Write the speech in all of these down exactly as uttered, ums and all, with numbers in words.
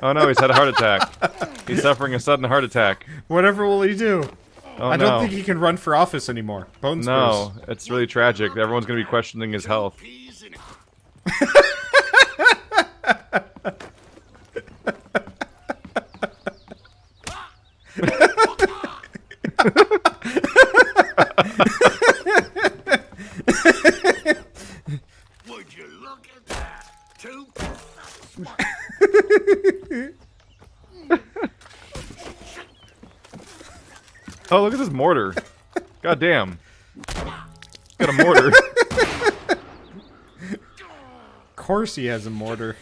Oh no, he's had a heart attack. He's suffering a sudden heart attack. Whatever will he do? Oh, I don't no. think he can run for office anymore. Bones no, first. It's really tragic. Everyone's going to be questioning his health. Would you look at that? Two Oh, look at this mortar. God damn. Got a mortar. Of course he has a mortar.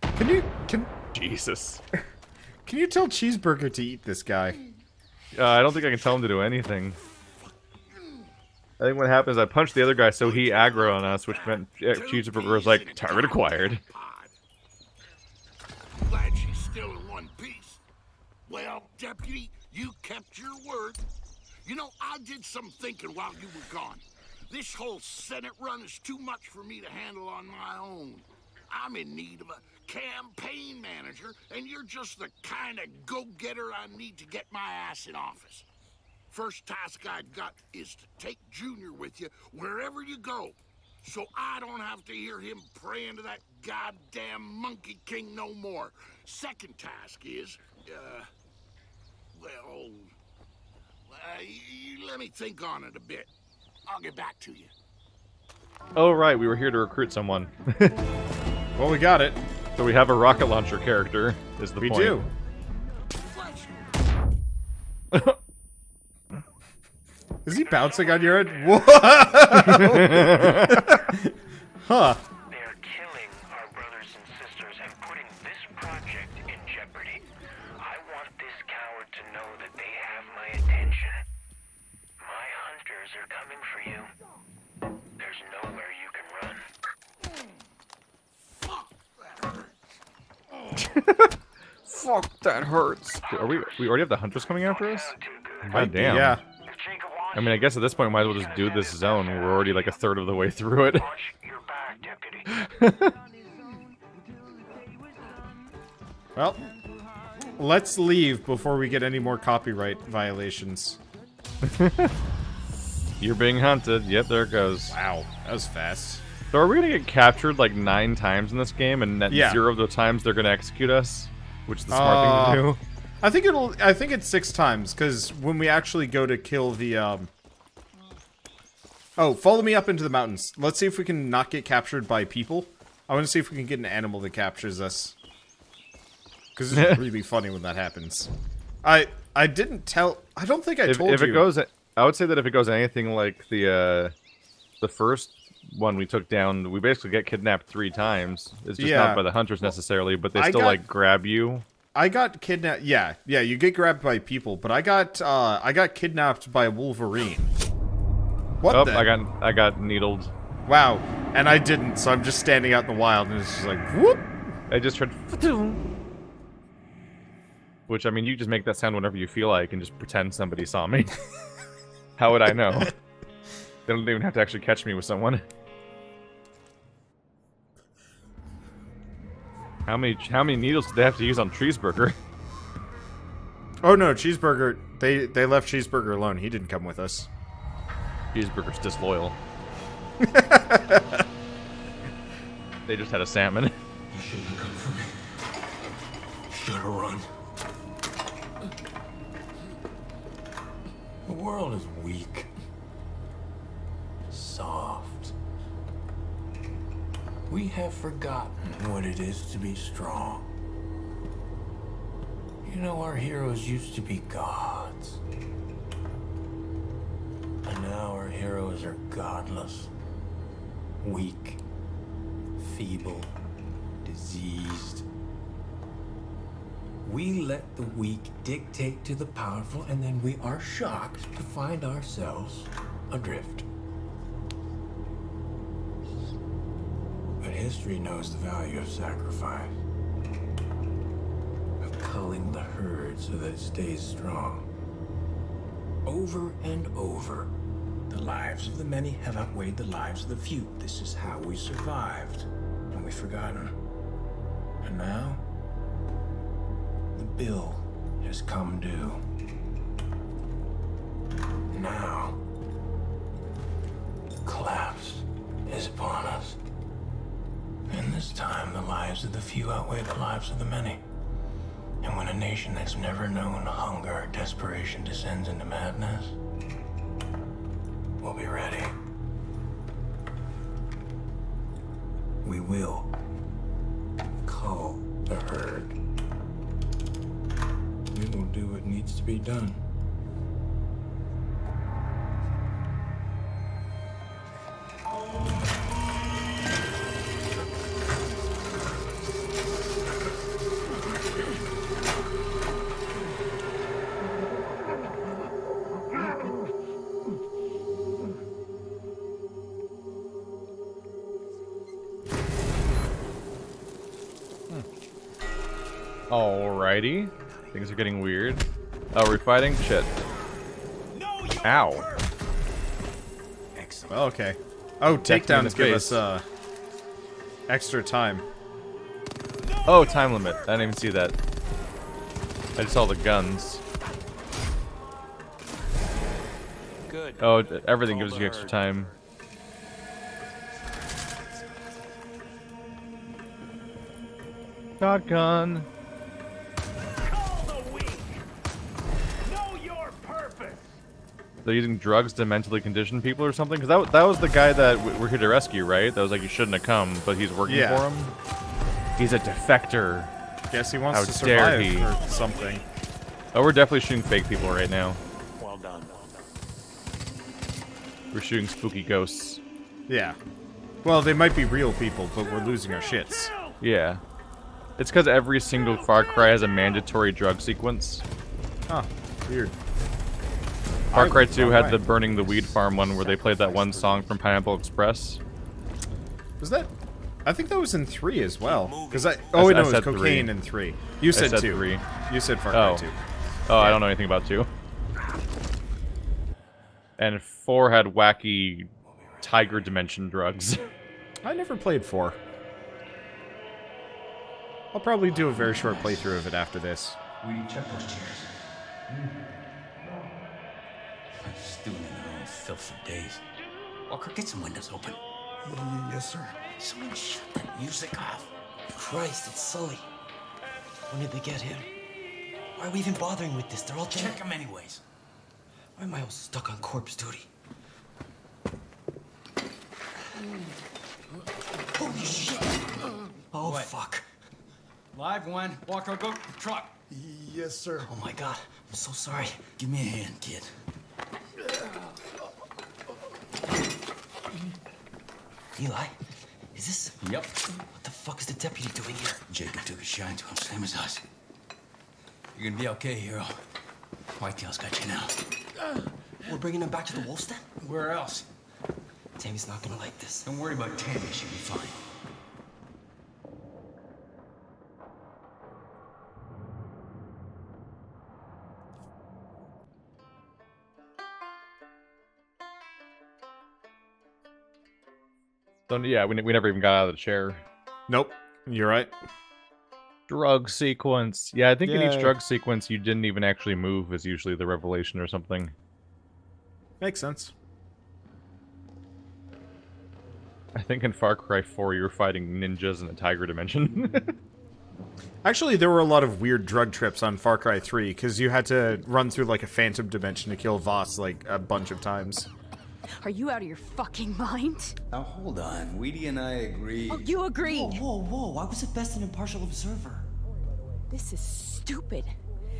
Can you can Jesus. Can you tell Cheeseburger to eat this guy? Uh, I don't think I can tell him to do anything. I think what happens is I punched the other guy so he aggro on us, which meant Cheeseburger was like, target acquired. Glad she's still in one piece. Well, Deputy, you kept your word. You know, I did some thinking while you were gone. This whole Senate run is too much for me to handle on my own. I'm in need of a campaign manager, and you're just the kind of go-getter I need to get my ass in office. First task I've got is to take Junior with you wherever you go, so I don't have to hear him praying to that goddamn Monkey King no more. Second task is, uh, well, uh, you let me think on it a bit. I'll get back to you. Oh, right, we were here to recruit someone. Well, we got it. So we have a rocket launcher character, is the we point. We do. Is he bouncing on your head? Whoa! Huh. They're killing our brothers and sisters and putting this project in jeopardy. I want this coward to know that they have my attention. My hunters are coming for you. There's nowhere you can run. Fuck that. Fuck that hurts. Are we? We already have the hunters coming after us? God damn. Yeah. I mean, I guess at this point, we might as well just do this zone. We're already like a third of the way through it. Well, let's leave before we get any more copyright violations. You're being hunted. Yep, there it goes. Wow, that was fast. So are we going to get captured like nine times in this game, and at yeah. zero of the times they're going to execute us? Which is the smart uh... thing to do. I think it'll. I think it's six times because when we actually go to kill the. Um... Oh, follow me up into the mountains. Let's see if we can not get captured by people. I want to see if we can get an animal that captures us. Because it's really funny when that happens. I I didn't tell. I don't think I if, told if you. If it goes, I would say that if it goes anything like the uh, the first one we took down, we basically get kidnapped three times. It's just yeah. not by the hunters necessarily, but they still got... like grab you. I got kidnapped. Yeah, yeah. You get grabbed by people, but I got uh, I got kidnapped by Wolverine. What? Oh, the? I got I got needled. Wow. And I didn't, so I'm just standing out in the wild, and it's just like whoop. I just heard. Which I mean, you just make that sound whenever you feel like, and just pretend somebody saw me. How would I know? They don't even have to actually catch me with someone. How many how many needles did they have to use on Cheeseburger? Oh no, Cheeseburger. They they left Cheeseburger alone. He didn't come with us. Cheeseburger's disloyal. They just had a salmon. You shouldn't come for me. Should have run. The world is weak. Soft. We have forgotten what it is to be strong. You know, our heroes used to be gods. And now our heroes are godless, weak, feeble, diseased. We let the weak dictate to the powerful, and then we are shocked to find ourselves adrift. History knows the value of sacrifice, of culling the herd so that it stays strong. Over and over, the lives of the many have outweighed the lives of the few. This is how we survived, and we've forgotten. And now, the bill has come due. Now, the collapse is upon us. And this time, the lives of the few outweigh the lives of the many. And when a nation that's never known hunger or desperation descends into madness, we'll be ready. We will cull the herd. We will do what needs to be done. Alrighty. Things are getting weird. Oh, we're fighting? Shit. Ow. Excellent. Well, okay. Oh, takedowns give us uh, extra time. Oh, time limit. I didn't even see that. I just saw the guns. Good. Oh, everything gives you extra time. Shotgun. They're using drugs to mentally condition people or something? Because that, that was the guy that we're here to rescue, right? That was like, you shouldn't have come, but he's working yeah. for him? He's a defector. Guess he wants How to survive he. or something. Oh, we're definitely shooting fake people right now. Well done, well done. We're shooting spooky ghosts. Yeah. Well, they might be real people, but we're losing our shits. Yeah. It's because every single Far Cry has a mandatory drug sequence. Huh. Weird. Far Cry two had the burning the weed farm one where they played that one song from Pineapple Express. Was that? I think that was in three as well. Because I oh I, no, I it was cocaine three. in three. You said, said two. Three. You said Far Cry oh. two. Oh, yeah. I don't know anything about two. And four had wacky tiger dimension drugs. I never played four. I'll probably do a very short playthrough of it after this. We need checkpoint chairs. Doing it in their own filth for days. Walker, get some windows open. Yes, sir. Someone shut that music off. Christ, it's Sully. When did they get here? Why are we even bothering with this? They're all dead. Check them anyways. Why am I all stuck on corpse duty? Holy shit! Oh, what? Fuck. Live one. Walker, go to the truck. Yes, sir. Oh, my God. I'm so sorry. Give me a hand, kid. Eli, is this? Yep. What the fuck is the deputy doing here? Jacob took a shine to him, same as us. You're gonna be okay, hero. Whitetail's got you now. We're bringing him back to the wolf's den? Where else? Tammy's not gonna like this. Don't worry about Tammy, she'll be fine. So, yeah, we, we never even got out of the chair. Nope. You're right. Drug sequence. Yeah, I think Yay. in each drug sequence, you didn't even actually move is usually the revelation or something. Makes sense. I think in Far Cry four, you were fighting ninjas in a tiger dimension. Actually, there were a lot of weird drug trips on Far Cry three, because you had to run through, like, a phantom dimension to kill Vaas, like, a bunch of times. Are you out of your fucking mind? Now hold on, Weedy and I agreed. Oh, you agreed! Whoa, whoa, whoa, I was at best an impartial observer. This is stupid.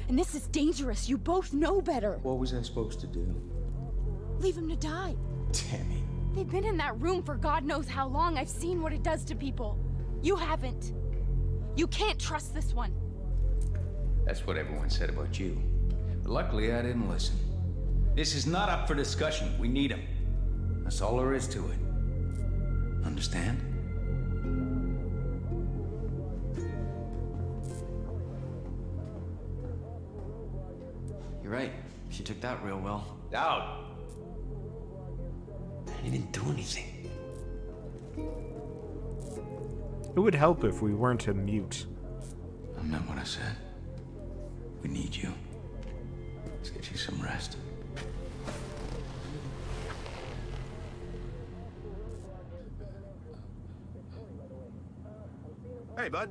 And this is dangerous, you both know better. What was I supposed to do? Leave him to die. Tammy. They've been in that room for God knows how long. I've seen what it does to people. You haven't. You can't trust this one. That's what everyone said about you. But luckily, I didn't listen. This is not up for discussion. We need him. That's all there is to it. Understand? You're right. She took that real well. Out! I didn't even do anything. It would help if we weren't a mute. I meant what I said. We need you. Let's get you some rest. Hey, bud.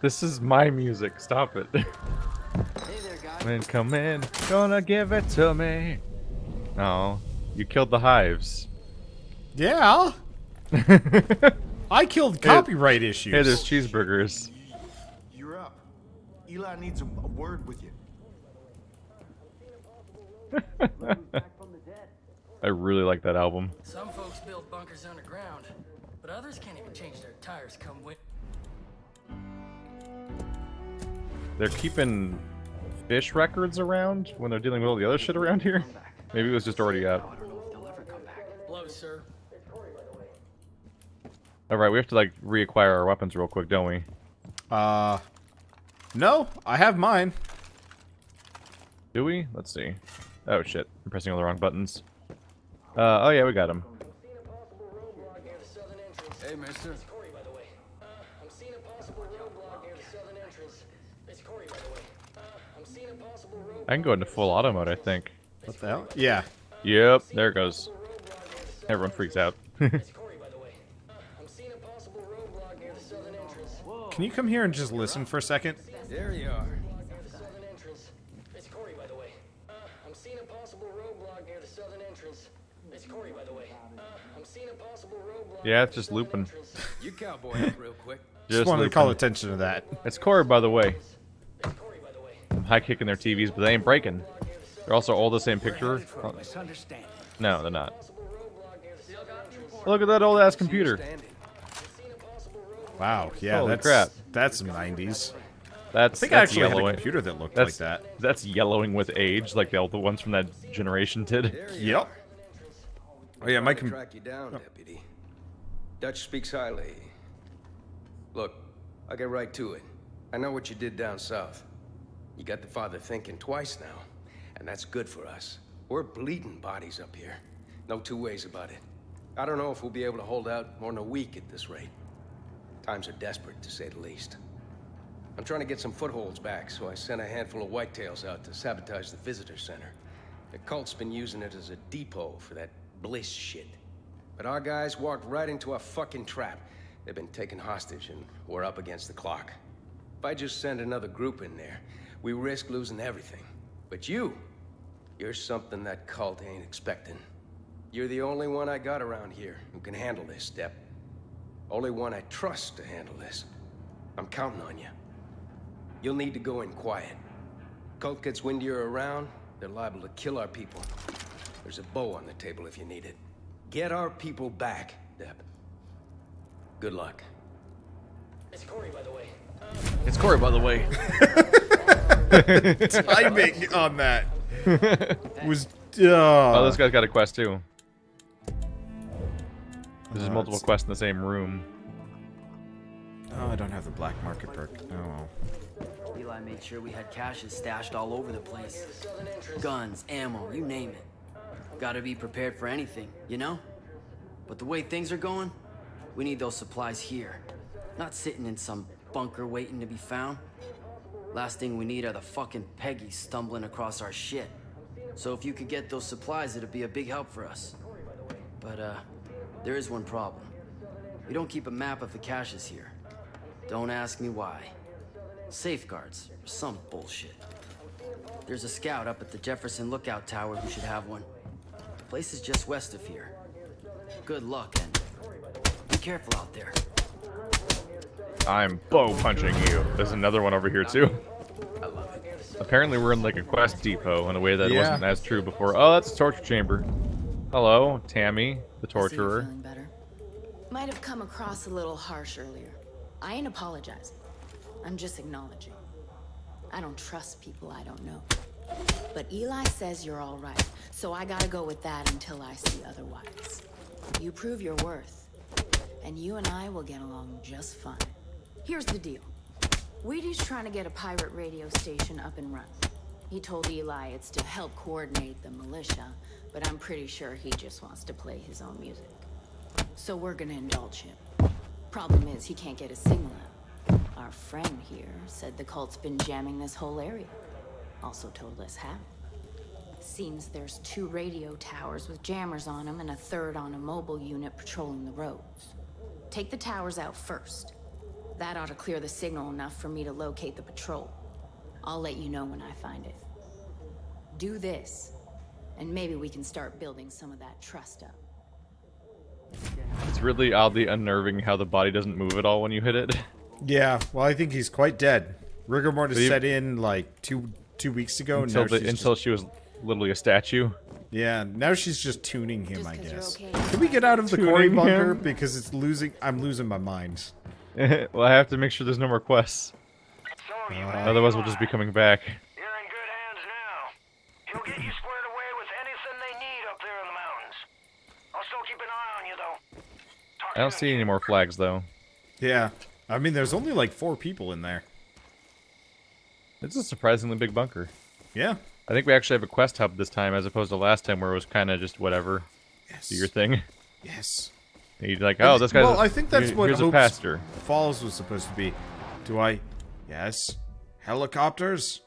This is my music. Stop it. Hey there, guys. Man, come in. Gonna give it to me. No, you killed the hives. Yeah. I killed copyright hey, issues. Hey, there's cheeseburgers. You're up. Eli needs a, a word with you. I really like that album. Some folks build bunkers underground, but others can't even change their tires come with. They're keeping fish records around when they're dealing with all the other shit around here. Maybe it was just already out. Alright, we have to like reacquire our weapons real quick, don't we? Uh, no, I have mine. Do we? Let's see. Oh shit, I'm pressing all the wrong buttons. Uh, oh yeah, we got him. Hey, mister. I can go into full auto mode, I think. What the hell? Yeah. Yep, there it goes. Everyone freaks out. Can you come here and just listen for a second? There you are. Yeah, it's just looping. You cowboy up real quick. Just, just wanted looping. to call attention to that. It's Corey, by the way. I'm high kicking their T Vs, but they ain't breaking. They're also all the same picture. No, they're not. Look at that old ass computer. Wow, yeah, holy that's crap. That's nineties. That's, I think that's I actually yellowing. had a computer that looked that's, like that. That's yellowing with age, like the the ones from that generation did. Yep. Oh yeah, my com- track you down, oh. Deputy. Dutch speaks highly. Look, I'll get right to it. I know what you did down south. You got the father thinking twice now, and that's good for us. We're bleeding bodies up here. No two ways about it. I don't know if we'll be able to hold out more than a week at this rate. Times are desperate, to say the least. I'm trying to get some footholds back, so I sent a handful of whitetails out to sabotage the visitor center. The cult's been using it as a depot for that bliss shit. But our guys walked right into a fucking trap. They've been taken hostage and we're up against the clock. If I just send another group in there, we risk losing everything. But you, you're something that cult ain't expecting. You're the only one I got around here who can handle this, Dep. Only one I trust to handle this. I'm counting on you. You'll need to go in quiet. Cult gets wind you're around, they're liable to kill our people. There's a bow on the table if you need it. Get our people back, Deb. Good luck. It's Corey, by the way. Uh, it's Corey, by the way. The timing on that was... Uh... Oh, this guy's got a quest, too. There's uh, multiple it's... quests in the same room. Oh, I don't have the black market perk. Oh, well. Eli made sure we had caches stashed all over the place. Guns, ammo, you name it. Gotta be prepared for anything, you know? But the way things are going, we need those supplies here. Not sitting in some bunker waiting to be found. Last thing we need are the fucking Peggy stumbling across our shit. So if you could get those supplies, it'd be a big help for us. But, uh, there is one problem. We don't keep a map of the caches here. Don't ask me why. Safeguards, or some bullshit. There's a scout up at the Jefferson Lookout Tower who should have one. Place is just west of here. Good luck and be careful out there. I'm bow punching you. There's another one over here too. I love it. Apparently we're in like a quest depot in a way that yeah. wasn't as true before. Oh, that's a torture chamber. Hello, Tammy, the torturer. Feeling better? Might have come across a little harsh earlier. I ain't apologizing. I'm just acknowledging. I don't trust people I don't know. But Eli says you're all right, so I gotta go with that until I see otherwise. You prove your worth, and you and I will get along just fine. Here's the deal. Weedy's trying to get a pirate radio station up and running. He told Eli it's to help coordinate the militia, but I'm pretty sure he just wants to play his own music. So we're gonna indulge him. Problem is, he can't get a signal out. Our friend here said the cult's been jamming this whole area. Also told us how. Seems there's two radio towers with jammers on them and a third on a mobile unit patrolling the roads. Take the towers out first. That ought to clear the signal enough for me to locate the patrol. I'll let you know when I find it. Do this, and maybe we can start building some of that trust up. It's really oddly unnerving how the body doesn't move at all when you hit it. Yeah, well, I think he's quite dead. Rigor mortis set in like two two weeks ago. Until, the, until just... she was literally a statue. Yeah, now she's just tuning him, just I guess. Okay. Can we get out of the quarry bunker? Because it's losing. I'm losing my mind. Well, I have to make sure there's no more quests. Uh, Otherwise, we'll just be coming back. You're in good hands now. He'll get you squared away with anything they need up there in the mountains. I'll still keep an eye on you, though. Talk I don't see any more flags, though. Yeah. I mean, there's only like four people in there. It's a surprisingly big bunker. Yeah. I think we actually have a quest hub this time, as opposed to last time where it was kind of just whatever. Yes. Do your thing. Yes. And you're like, oh, this guy's well, I think that's what Hope's pastor. Falls was supposed to be. Do I... Yes. Helicopters.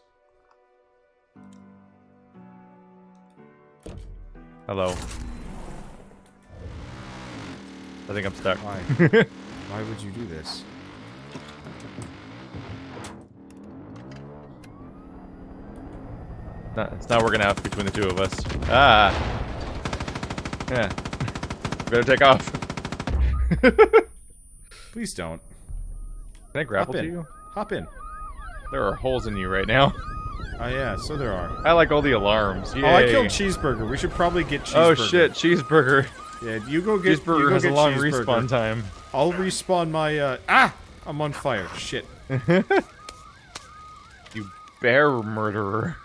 Hello. I think I'm stuck. Why? Why would you do this? It's not, it's not working out between the two of us. Ah. Yeah. Better take off. Please don't. Can I grapple to you? Hop in. There are holes in you right now. Oh yeah, so there are. I like all the alarms. Yay. Oh, I killed Cheeseburger. We should probably get Cheeseburger. Oh shit, Cheeseburger. Yeah, you go get Cheeseburger. You go has get a long respawn time. I'll respawn my. Uh, ah, I'm on fire. Shit. You bear murderer.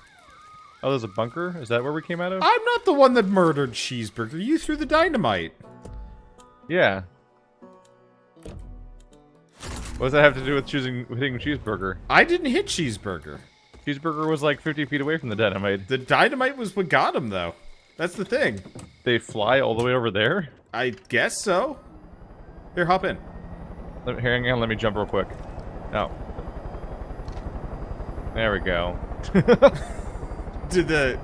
Oh, there's a bunker. Is that where we came out of? I'm not the one that murdered Cheeseburger. You threw the dynamite. Yeah. What does that have to do with choosing hitting Cheeseburger? I didn't hit Cheeseburger. Cheeseburger was like fifty feet away from the dynamite. The dynamite was what got him, though. That's the thing. They fly all the way over there? I guess so. Here, hop in. Let, hang on, let me jump real quick. Oh. There we go. Did the...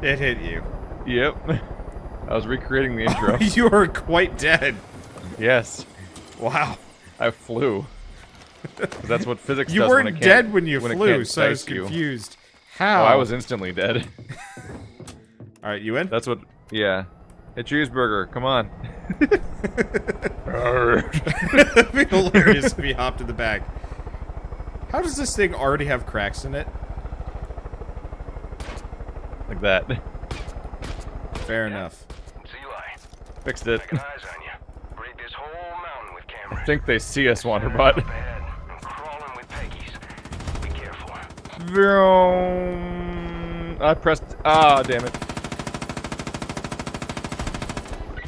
It hit you. Yep. I was recreating the intro. Oh, you are quite dead. Yes. Wow. I flew. That's what physics you does when it can't. You weren't dead when you when flew, so I was confused. You. How? Oh, I was instantly dead. All right, you in? That's what. Yeah. A Cheeseburger. Come on. It'd be hilarious if he hopped in the back. How does this thing already have cracks in it? Like that. Fair yeah. enough. Eli. Fixed it. I think they see us, Wanderbot. I'm crawling with Peggy's. Be careful. Vroom. I pressed. Ah, damn it.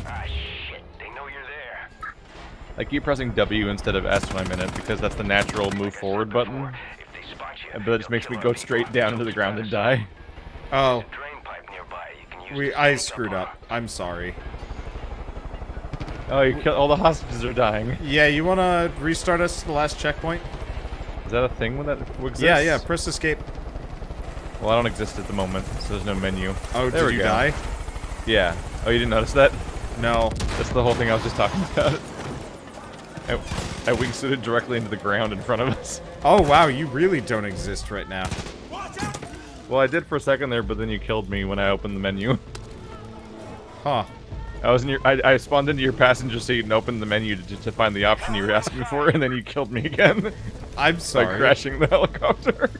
Ah, shit. They know you're there. I keep pressing W instead of S when I'm in it because that's the natural move forward button. But it just makes me go straight down into the ground and die. Oh. We. I screwed up. I'm sorry. Oh, you killed all the hostages are dying. Yeah, you want to restart us to the last checkpoint? Is that a thing when that exists? Yeah, yeah, press escape. Well, I don't exist at the moment, so there's no menu. Oh, there did you go. Die? Yeah. Oh, you didn't notice that? No. That's the whole thing I was just talking about. I, I wingsuited directly into the ground in front of us. Oh, wow, you really don't exist right now. Watch out! Well, I did for a second there, but then you killed me when I opened the menu. Huh. I was in your. I, I spawned into your passenger seat and opened the menu to, to find the option you were asking for, and then you killed me again. I'm sorry. By crashing the helicopter.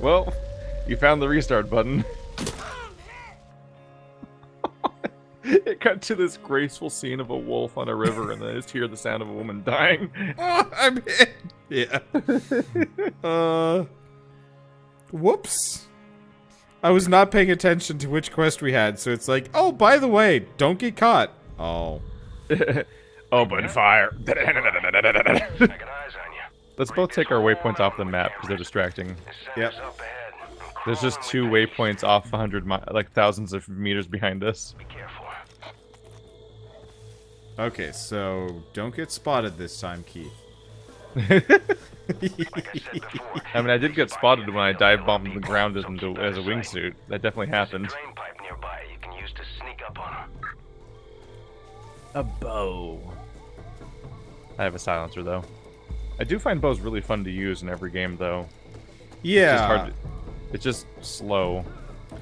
Well, you found the restart button. It cut to this graceful scene of a wolf on a river, and then I just hear the sound of a woman dying. Oh, I'm hit. Yeah. uh. Whoops. I was not paying attention to which quest we had, so it's like, oh, by the way, don't get caught. Oh. Open fire. I got eyes on you. Let's both take our waypoints off the map because they're distracting. Yep. There's just two waypoints off one hundred mi like thousands of meters behind us. Be careful. Okay, so don't get spotted this time, Keith. I mean, I did get spotted when I dive bombed to the ground as, into, as a wingsuit. That definitely happened. A bow. I have a silencer, though. I do find bows really fun to use in every game, though. Yeah. It's just, hard to, it's just slow.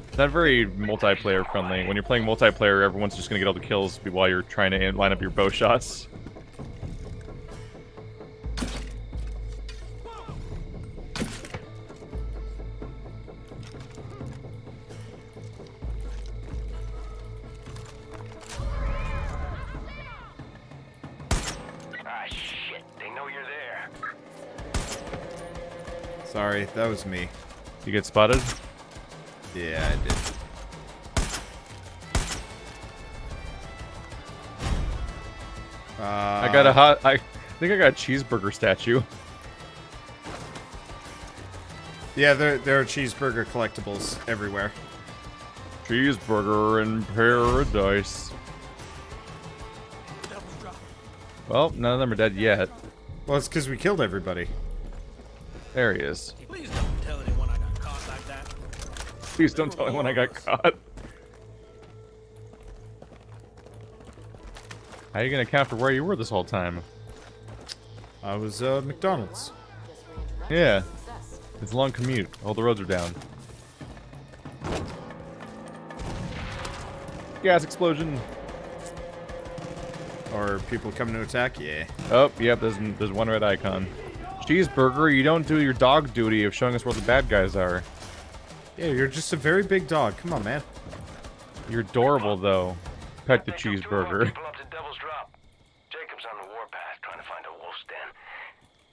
It's not very multiplayer friendly. When you're playing multiplayer, everyone's just going to get all the kills while you're trying to line up your bow shots. Sorry, that was me. You get spotted? Yeah, I did. Uh, I got a hot. I think I got a cheeseburger statue. Yeah, there there are cheeseburger collectibles everywhere. Cheeseburger in paradise. Well, none of them are dead yet. Well, it's because we killed everybody. There he is. Please don't tell anyone I got caught like that. Please don't tell anyone I got caught. How are you gonna account for where you were this whole time? I was uh McDonald's. Yeah. It's a long commute. All the roads are down. Gas explosion. Are people coming to attack? Yeah. Oh, yep, there's there's one red icon. Cheeseburger, you don't do your dog duty of showing us where the bad guys are. Yeah, you're just a very big dog. Come on, man. You're adorable, though. Pet the cheeseburger. People up to Devil's Drop. Jacob's on the warpath trying to find a wolf's den.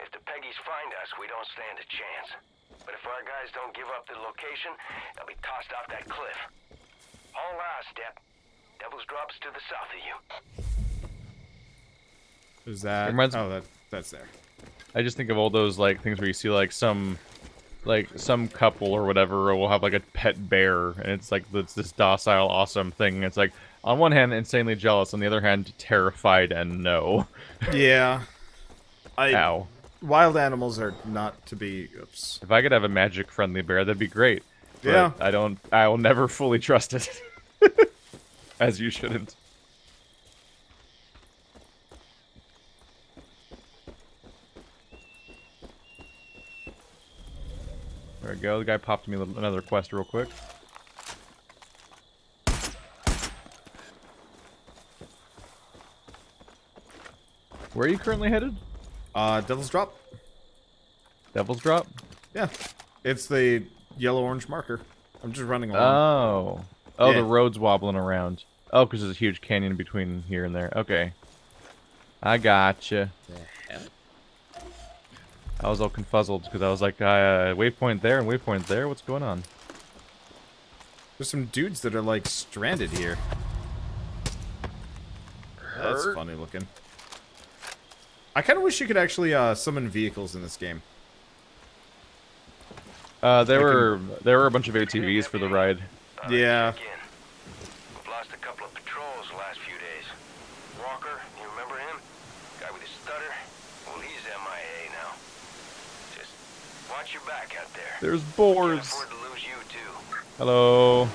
If the Peggies find us, we don't stand a chance. But if our guys don't give up the location, they'll be tossed off that cliff. All last step. Devil's Drop's to the south of you. Is that? Reminds oh, that that's there. I just think of all those like things where you see like some, like some couple or whatever will have like a pet bear, and it's like it's this docile, awesome thing. It's like on one hand insanely jealous, on the other hand terrified and no. Yeah. I, Ow. Wild animals are not to be. Oops. If I could have a magic friendly bear, that'd be great. But yeah. I don't. I will never fully trust it. As you shouldn't. There we go. The guy popped me another quest real quick. Where are you currently headed? Uh, Devil's Drop. Devil's Drop? Yeah. It's the yellow-orange marker. I'm just running along. Oh. Oh, yeah. The road's wobbling around. Oh, because there's a huge canyon between here and there. Okay. I gotcha. The hell? I was all confuzzled because I was like, uh, waypoint there and waypoint there. What's going on? There's some dudes that are like stranded here. That's funny looking. I kind of wish you could actually uh, summon vehicles in this game. Uh, there I were can... there were a bunch of A T Vs for the ride. Right, yeah. We've lost a couple of patrols the last few days. Walker, you remember him? Guy with his stutter. Well, he's M I A. Watch your back out there. There's boars. Hello.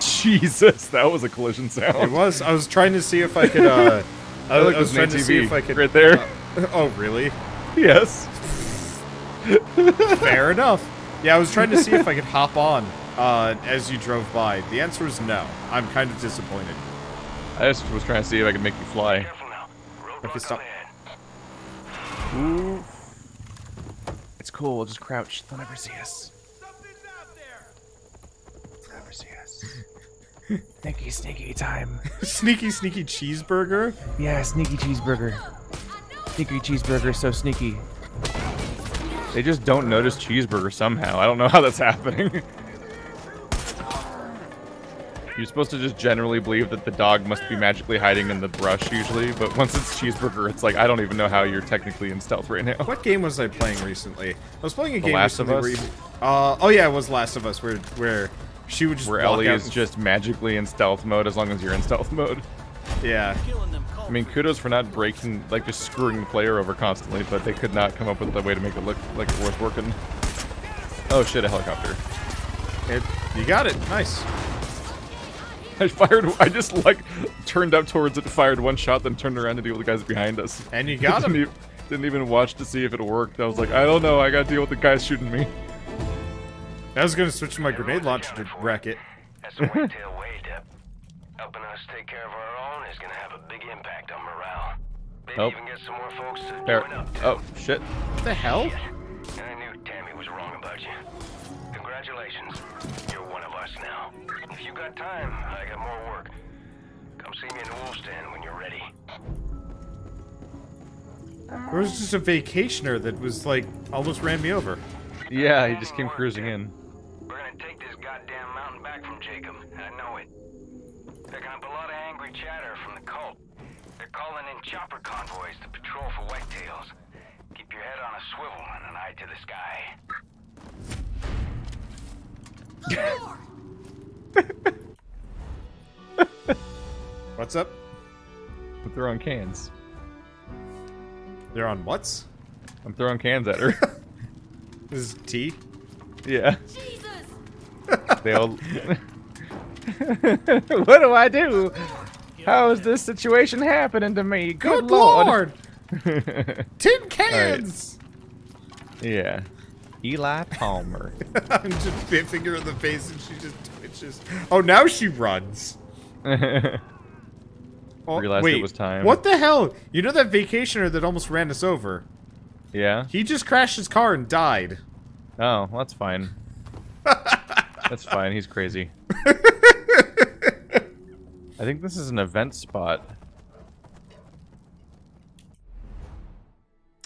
Jesus, that was a collision sound. It was. I was trying to see if I could. Uh, I, I was trying to see if I could. Right there. Uh, oh, really? Yes. Fair enough. Yeah, I was trying to see if I could hop on uh, as you drove by. The answer is no. I'm kind of disappointed. I just was trying to see if I could make you fly. Okay, stop. Ooh. It's cool, we'll just crouch. They'll never see us. Something's out there. They'll never see us. Sneaky, sneaky time. Sneaky, sneaky cheeseburger? Yeah, sneaky cheeseburger. Sneaky cheeseburger, so sneaky. They just don't notice cheeseburger somehow. I don't know how that's happening. You're supposed to just generally believe that the dog must be magically hiding in the brush usually, but once it's Cheeseburger, it's like, I don't even know how you're technically in stealth right now. What game was I playing recently? I was playing a the game Last of Us? You, uh, oh yeah, it was Last of Us, where where she would just Where Ellie is just magically in stealth mode as long as you're in stealth mode. Yeah. I mean, kudos for not breaking, like just screwing the player over constantly, but they could not come up with a way to make it look like it's worth working. Oh shit, a helicopter. It, you got it, nice. I fired, I just like turned up towards it, fired one shot, then turned around to deal with the guys behind us. And you got him. Didn't, didn't even watch to see if it worked. I was like, I don't know, I gotta deal with the guys shooting me. I was gonna switch my grenade launcher to wreck it. That's the Whitetail way, Deb. Helping us take care of our own is gonna have a big impact on morale. Maybe oh. even get some more folks to join up, Deb. Oh, shit. What the hell? Shit. I knew Tammy was wrong about you. Congratulations. You're one of us now. If you got time, I got more work. Come see me in the wolf stand when you're ready. There was just a vacationer that was like almost ran me over. Yeah, he just came cruising in. We're gonna take this goddamn mountain back from Jacob. I know it. Picking up a lot of angry chatter from the cult. They're calling in chopper convoys to patrol for whitetails. Keep your head on a swivel and an eye to the sky. What's up? I'm throwing cans. They're on what's? I'm throwing cans at her. This is tea? Yeah. Jesus. They all... What do I do? How is this situation happening to me? Good, Good lord! lord. Tin cans! Right. Yeah. Eli Palmer. I'm just biffing her in the face and she just twitches. Oh, now she runs. Oh, realized wait, it was time. What the hell? You know that vacationer that almost ran us over? Yeah? He just crashed his car and died. Oh, well, that's fine. That's fine, he's crazy. I think this is an event spot.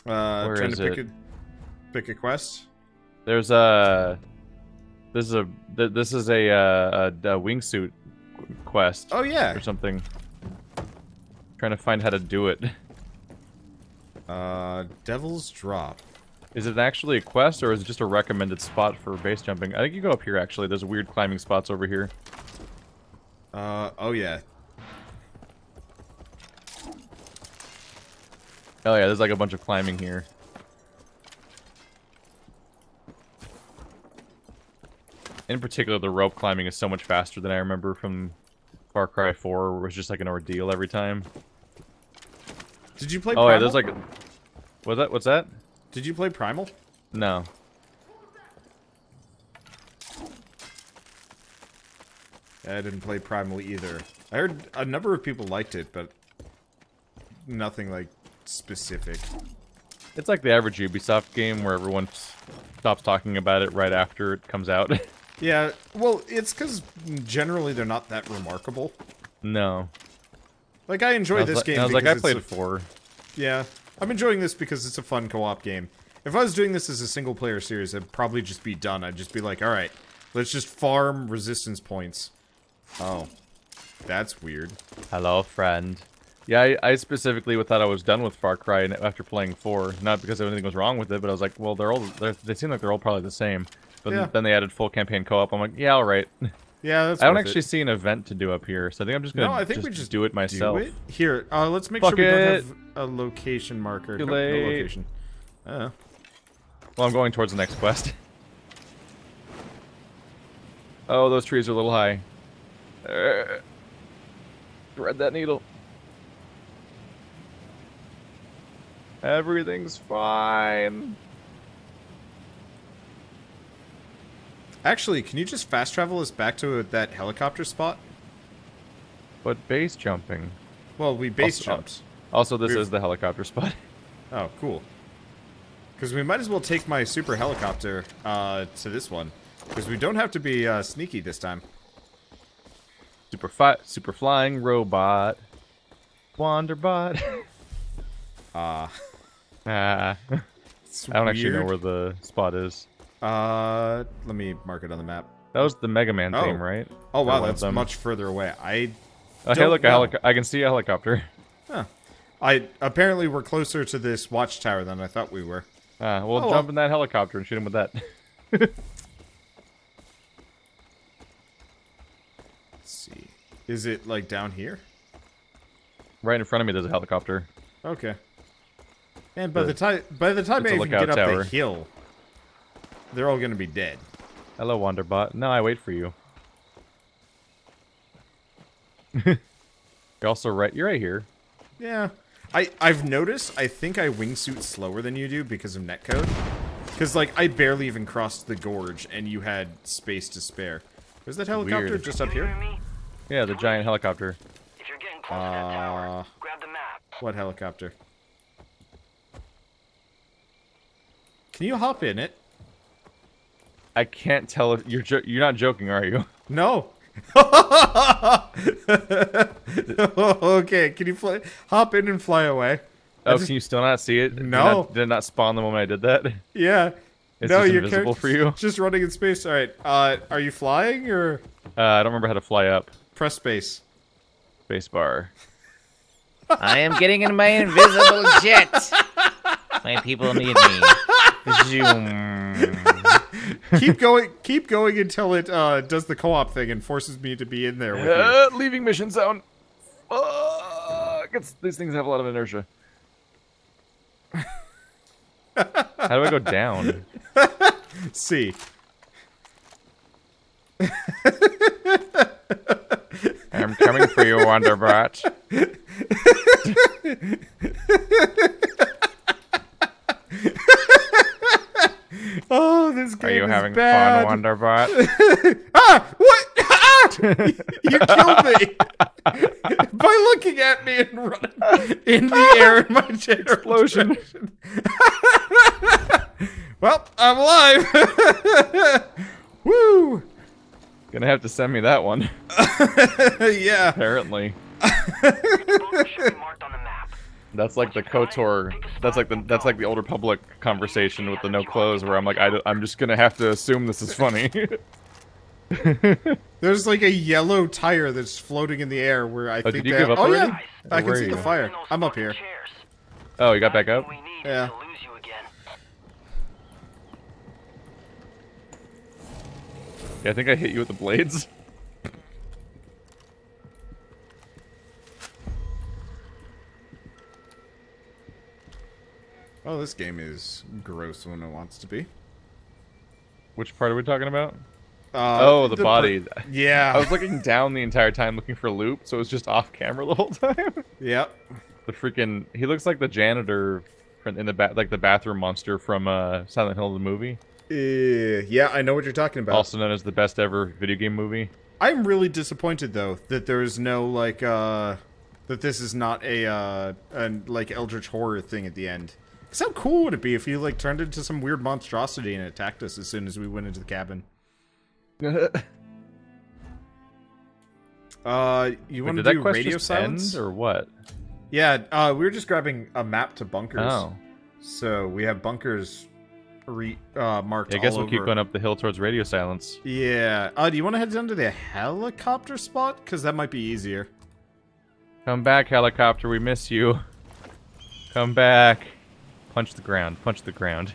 Uh, Where trying is to pick it? A, pick a quest? There's a... This is a... This is a, a, a wingsuit quest. Oh, yeah. Or something. Trying to find how to do it. Uh, Devil's Drop. Is it actually a quest or is it just a recommended spot for base jumping? I think you go up here actually. There's weird climbing spots over here. Uh, oh yeah. Oh yeah, there's like a bunch of climbing here. In particular, the rope climbing is so much faster than I remember from Far Cry four, where it was just like an ordeal every time. Did you play Primal? Oh, yeah, there's like... What's that? What's that? Did you play Primal? No. I didn't play Primal either. I heard a number of people liked it, but... nothing, like, specific. It's like the average Ubisoft game where everyone stops talking about it right after it comes out. Yeah, well, it's because generally they're not that remarkable. No. Like, I enjoy this game. I was like, I played it four. Yeah. I'm enjoying this because it's a fun co-op game. If I was doing this as a single-player series, I'd probably just be done. I'd just be like, alright, let's just farm resistance points. Oh. That's weird. Hello, friend. Yeah, I, I specifically thought I was done with Far Cry after playing four. Not because anything was wrong with it, but I was like, well, they're all, they're, they seem like they're all probably the same. But yeah. Then they added full campaign co-op. I'm like, yeah, alright. Yeah, that's I don't actually it. see an event to do up here, so I think I'm just gonna no, I think just, we just do it myself. Do it? Here, uh, let's make Fuck sure we it. don't have a location marker. Too late. No, no location. Uh. Well, I'm going towards the next quest. Oh, those trees are a little high. Uh, thread that needle. Everything's fine. Actually, can you just fast travel us back to that helicopter spot? But base jumping. Well, we base also, jumped. Also, this We're... is the helicopter spot. Oh, cool. Because we might as well take my super helicopter uh, to this one. Because we don't have to be uh, sneaky this time. Super, fi super flying robot. Wanderbot. Ah. uh, ah. I don't weird. actually know where the spot is. Uh, let me mark it on the map. That was the Mega Man oh. theme, right? Oh, wow, that's much further away. I uh, hey, look, a helico I can see a helicopter. Huh. I Apparently, we're closer to this watchtower than I thought we were. Uh, we'll oh, jump well. in that helicopter and shoot him with that. Let's see. Is it, like, down here? Right in front of me, there's a helicopter. Okay. And by the, the time by the time I even get up tower. the hill, they're all going to be dead. Hello, Wanderbot. No, I wait for you. You're also right. You're right here. Yeah. I, I've noticed, I think I wingsuit slower than you do because of netcode. Because, like, I barely even crossed the gorge, and you had space to spare. Was that helicopter Weird. just up here? Yeah, the giant helicopter. If you're getting close uh, to that tower, grab the map. What helicopter? Can you hop in it? I can't tell if you're jo you're not joking, are you? No. Okay, can you fly hop in and fly away? Oh, just, can you still not see it? No. Did it not, not spawn the moment I did that? Yeah. It's no, just you're invisible for you. Just running in space. All right. Uh, are you flying or? Uh, I don't remember how to fly up. Press space. Space bar. I am getting in my invisible jet. My people need me. Zoom. Keep going, keep going until it uh, does the co-op thing and forces me to be in there with you. Uh, leaving mission zone. Oh, it's, these things have a lot of inertia. How do I go down? C. I'm coming for you, Wanderbot. Oh, this game Are you is having bad. fun, Wanderbot? Ah! What? Ah! You killed me! By looking at me and running in the air in my jet explosion. Well, I'm alive! Woo! Gonna have to send me that one. Yeah. Apparently. That's like the KOTOR. That's like the that's like the Old Republic conversation with the no clothes, where I'm like, I, I'm just gonna have to assume this is funny. There's like a yellow tire that's floating in the air where I oh, think. Did you that, give up oh already? yeah, I can see you? the fire. I'm up here. Oh, you got back up? Yeah. Yeah, I think I hit you with the blades. Oh, this game is gross when it wants to be. Which part are we talking about? Uh, oh, the, the body. Yeah. I was looking down the entire time looking for Loop, so it was just off camera the whole time. Yep. The freaking... He looks like the janitor in the ba like the bathroom monster from uh, Silent Hill, the movie. Uh, yeah, I know what you're talking about. Also known as the best ever video game movie. I'm really disappointed, though, that there is no, like, uh... that this is not a, uh, a like, Eldritch Horror thing at the end. Because how cool would it be if you, like, turned into some weird monstrosity and attacked us as soon as we went into the cabin? uh, you want to do radio silence? Or what? Yeah, uh, we were just grabbing a map to bunkers. Oh. So we have bunkers re uh, marked all over. I guess we'll keep going up the hill towards radio silence. Yeah. Uh, do you want to head down to the helicopter spot? Because that might be easier. Come back, helicopter. We miss you. Come back. Punch the ground. Punch the ground.